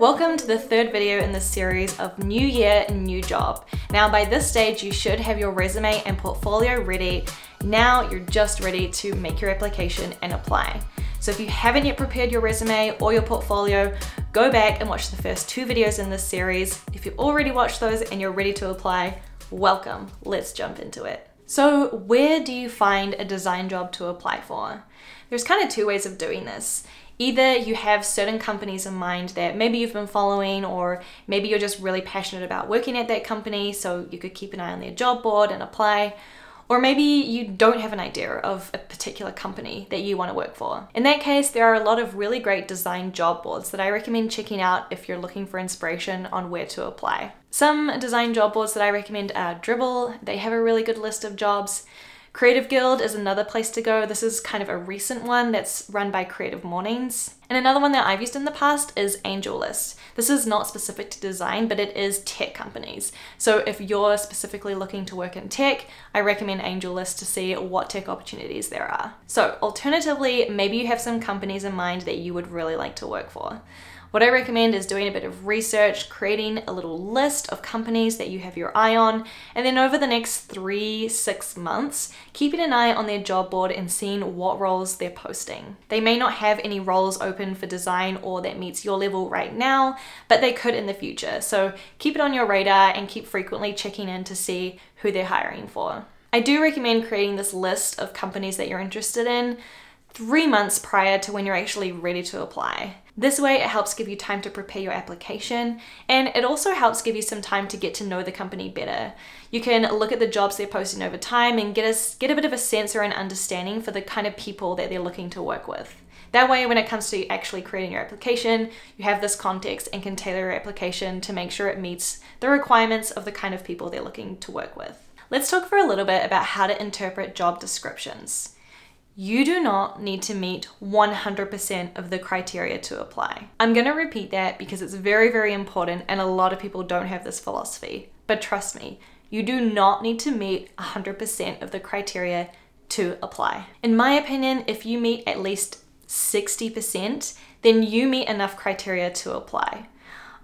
Welcome to the third video in this series of New Year, New Job. Now by this stage, you should have your resume and portfolio ready. Now you're just ready to make your application and apply. So if you haven't yet prepared your resume or your portfolio, go back and watch the first two videos in this series. If you've already watched those and you're ready to apply, welcome, let's jump into it. So where do you find a design job to apply for? There's kind of two ways of doing this. Either you have certain companies in mind that maybe you've been following, or maybe you're just really passionate about working at that company, so you could keep an eye on their job board and apply. Or maybe you don't have an idea of a particular company that you want to work for. In that case, there are a lot of really great design job boards that I recommend checking out if you're looking for inspiration on where to apply. Some design job boards that I recommend are Dribbble. They have a really good list of jobs. Creative Guild is another place to go. This is kind of a recent one that's run by Creative Mornings. And another one that I've used in the past is AngelList. This is not specific to design, but it is tech companies. So if you're specifically looking to work in tech, I recommend AngelList to see what tech opportunities there are. So alternatively, maybe you have some companies in mind that you would really like to work for. What I recommend is doing a bit of research, creating a little list of companies that you have your eye on, and then over the next 3 to 6 months, keeping an eye on their job board and seeing what roles they're posting. They may not have any roles open for design or that meets your level right now, but they could in the future. So keep it on your radar and keep frequently checking in to see who they're hiring for. I do recommend creating this list of companies that you're interested in 3 months prior to when you're actually ready to apply. This way it helps give you time to prepare your application, and it also helps give you some time to get to know the company better. You can look at the jobs they're posting over time and get a bit of a sense or an understanding for the kind of people that they're looking to work with. That way when it comes to actually creating your application, you have this context and can tailor your application to make sure it meets the requirements of the kind of people they're looking to work with. Let's talk for a little bit about how to interpret job descriptions. You do not need to meet 100% of the criteria to apply. I'm going to repeat that because it's very, very important and a lot of people don't have this philosophy. But trust me, you do not need to meet 100% of the criteria to apply. In my opinion, if you meet at least 60%, then you meet enough criteria to apply.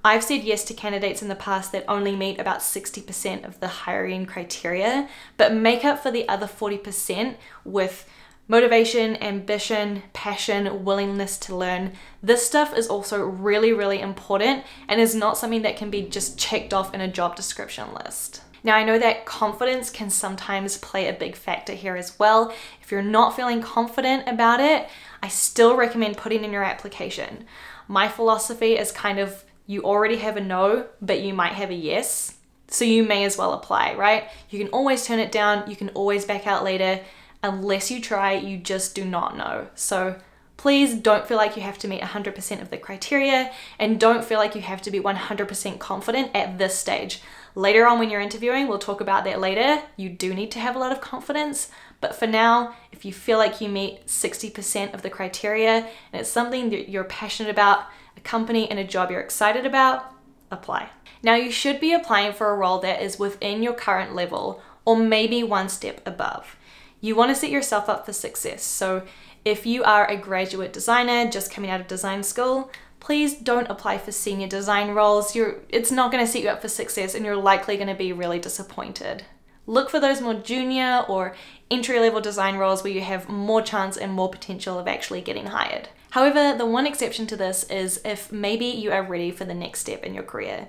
I've said yes to candidates in the past that only meet about 60% of the hiring criteria, but make up for the other 40% with motivation, ambition, passion, willingness to learn. This stuff is also really, really important and is not something that can be just checked off in a job description list. Now, I know that confidence can sometimes play a big factor here as well. If you're not feeling confident about it, I still recommend putting in your application. My philosophy is kind of, you already have a no, but you might have a yes, so you may as well apply, right? You can always turn it down, you can always back out later. Unless you try, you just do not know. So please don't feel like you have to meet 100% of the criteria, and don't feel like you have to be 100% confident at this stage. Later on when you're interviewing, we'll talk about that later. You do need to have a lot of confidence, but for now, if you feel like you meet 60% of the criteria and it's something that you're passionate about, a company and a job you're excited about, apply. Now you should be applying for a role that is within your current level or maybe one step above. You want to set yourself up for success. So if you are a graduate designer just coming out of design school, please don't apply for senior design roles. It's not going to set you up for success and you're likely going to be really disappointed. Look for those more junior or entry-level design roles where you have more chance and more potential of actually getting hired. However, the one exception to this is if maybe you are ready for the next step in your career.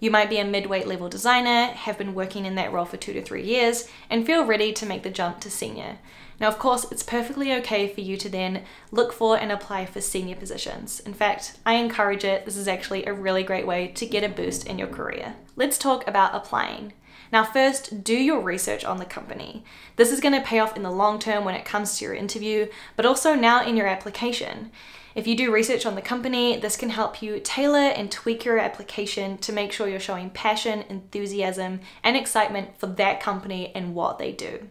You might be a mid-weight level designer, have been working in that role for 2 to 3 years, and feel ready to make the jump to senior. Now, of course, it's perfectly okay for you to then look for and apply for senior positions. In fact, I encourage it. This is actually a really great way to get a boost in your career. Let's talk about applying. Now, first, do your research on the company. This is going to pay off in the long term when it comes to your interview, but also now in your application. If you do research on the company, this can help you tailor and tweak your application to make sure you're showing passion, enthusiasm, and excitement for that company and what they do.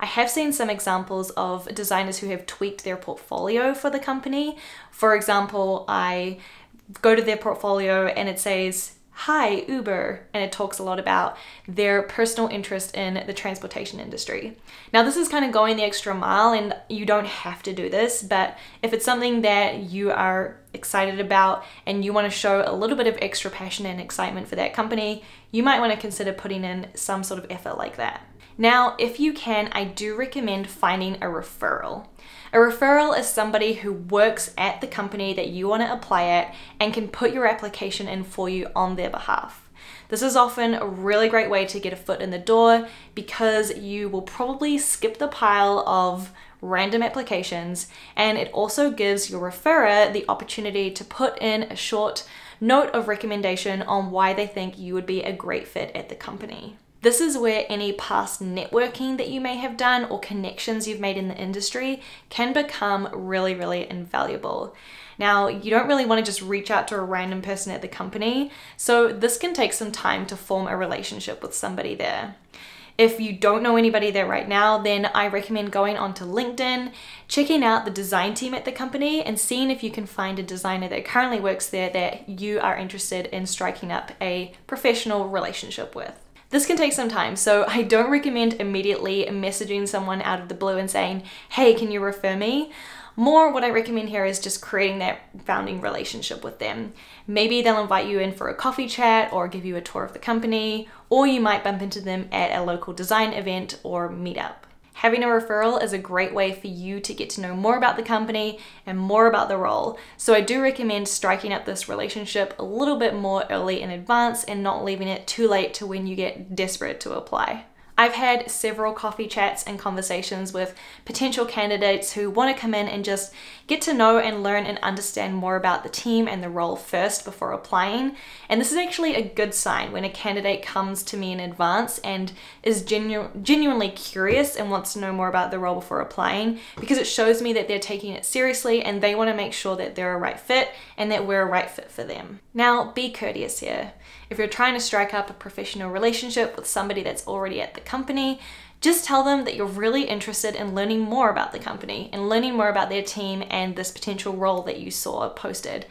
I have seen some examples of designers who have tweaked their portfolio for the company. For example, I go to their portfolio and it says, hi, Uber, and it talks a lot about their personal interest in the transportation industry. Now, this is kind of going the extra mile, and you don't have to do this, but if it's something that you are excited about and you want to show a little bit of extra passion and excitement for that company, you might want to consider putting in some sort of effort like that. Now, if you can, I do recommend finding a referral. A referral is somebody who works at the company that you want to apply at and can put your application in for you on their behalf. This is often a really great way to get a foot in the door because you will probably skip the pile of random applications, and it also gives your referrer the opportunity to put in a short note of recommendation on why they think you would be a great fit at the company. This is where any past networking that you may have done or connections you've made in the industry can become really, really invaluable. Now, you don't really want to just reach out to a random person at the company, so this can take some time to form a relationship with somebody there. If you don't know anybody there right now, then I recommend going onto LinkedIn, checking out the design team at the company, and seeing if you can find a designer that currently works there that you are interested in striking up a professional relationship with. This can take some time, so I don't recommend immediately messaging someone out of the blue and saying, hey, can you refer me? More what I recommend here is just creating that founding relationship with them. Maybe they'll invite you in for a coffee chat or give you a tour of the company, or you might bump into them at a local design event or meetup. Having a referral is a great way for you to get to know more about the company and more about the role. So I do recommend striking up this relationship a little bit more early in advance and not leaving it too late to when you get desperate to apply. I've had several coffee chats and conversations with potential candidates who want to come in and just get to know and learn and understand more about the team and the role first before applying. And this is actually a good sign when a candidate comes to me in advance and is genuinely curious and wants to know more about the role before applying, because it shows me that they're taking it seriously and they want to make sure that they're a right fit and that we're a right fit for them. Now, be courteous here. If you're trying to strike up a professional relationship with somebody that's already at the company, just tell them that you're really interested in learning more about the company and learning more about their team and this potential role that you saw posted.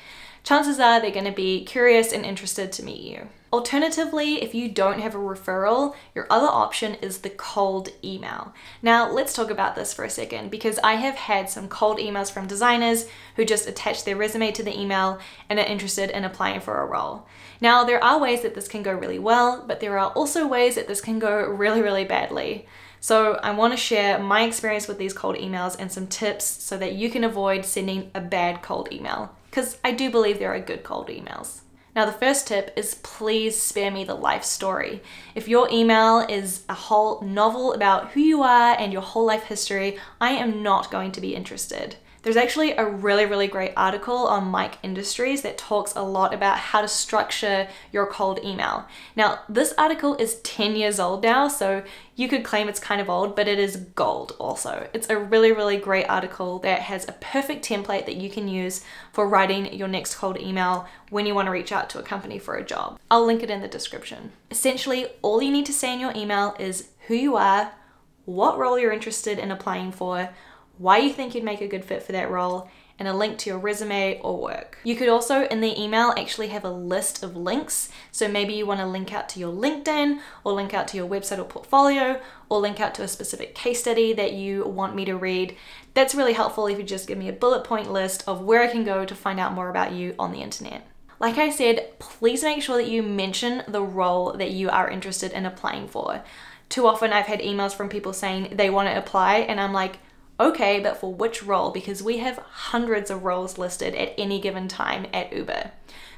Chances are they're going to be curious and interested to meet you. Alternatively, if you don't have a referral, your other option is the cold email. Now, let's talk about this for a second, because I have had some cold emails from designers who just attach their resume to the email and are interested in applying for a role. Now, there are ways that this can go really well, but there are also ways that this can go really, really badly. So I want to share my experience with these cold emails and some tips so that you can avoid sending a bad cold email, because I do believe there are good cold emails. Now, the first tip is please spare me the life story. If your email is a whole novel about who you are and your whole life history, I am not going to be interested. There's actually a really, really great article on Mike Industries that talks a lot about how to structure your cold email. Now, this article is 10 years old now, so you could claim it's kind of old, but it is gold also. It's a really, really great article that has a perfect template that you can use for writing your next cold email when you want to reach out to a company for a job. I'll link it in the description. Essentially, all you need to say in your email is who you are, what role you're interested in applying for, why you think you'd make a good fit for that role, and a link to your resume or work. You could also, in the email, actually have a list of links. So maybe you want to link out to your LinkedIn, or link out to your website or portfolio, or link out to a specific case study that you want me to read. That's really helpful if you just give me a bullet point list of where I can go to find out more about you on the internet. Like I said, please make sure that you mention the role that you are interested in applying for. Too often I've had emails from people saying they want to apply, and I'm like, okay, but for which role? Because we have hundreds of roles listed at any given time at Uber.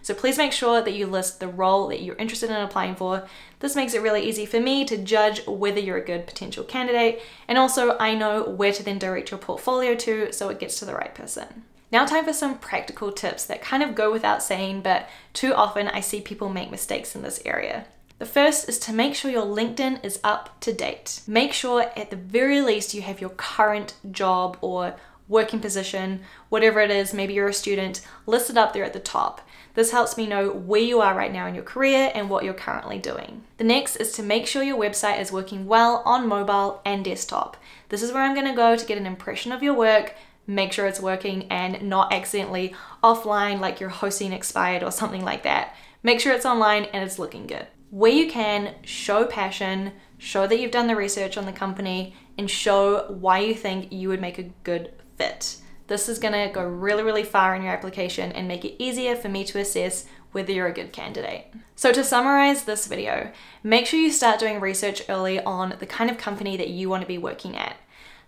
So please make sure that you list the role that you're interested in applying for. This makes it really easy for me to judge whether you're a good potential candidate. And also I know where to then direct your portfolio to, so it gets to the right person. Now, time for some practical tips that kind of go without saying, but too often I see people make mistakes in this area. The first is to make sure your LinkedIn is up to date. Make sure at the very least you have your current job or working position, whatever it is, maybe you're a student, listed up there at the top. This helps me know where you are right now in your career and what you're currently doing. The next is to make sure your website is working well on mobile and desktop. This is where I'm gonna go to get an impression of your work, make sure it's working and not accidentally offline, like you're hosting expired or something like that. Make sure it's online and it's looking good. Where you can, show passion, show that you've done the research on the company, and show why you think you would make a good fit. This is gonna go really, really far in your application and make it easier for me to assess whether you're a good candidate. So to summarize this video, make sure you start doing research early on the kind of company that you want to be working at.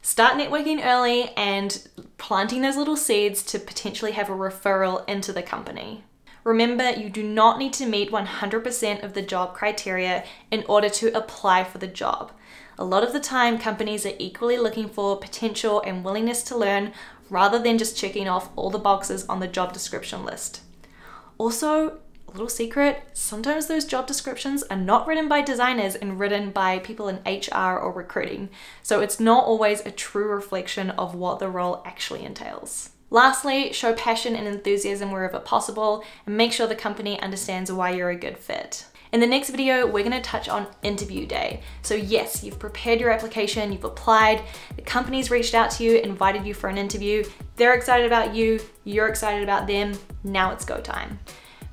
Start networking early and planting those little seeds to potentially have a referral into the company. Remember, you do not need to meet 100% of the job criteria in order to apply for the job. A lot of the time, companies are equally looking for potential and willingness to learn rather than just checking off all the boxes on the job description list. Also, a little secret, sometimes those job descriptions are not written by designers and written by people in HR or recruiting. So it's not always a true reflection of what the role actually entails. Lastly, show passion and enthusiasm wherever possible and make sure the company understands why you're a good fit. In the next video, we're gonna touch on interview day. So yes, you've prepared your application, you've applied, the company's reached out to you, invited you for an interview, they're excited about you, you're excited about them, now it's go time.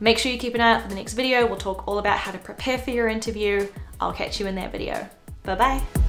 Make sure you keep an eye out for the next video. We'll talk all about how to prepare for your interview. I'll catch you in that video. Bye-bye.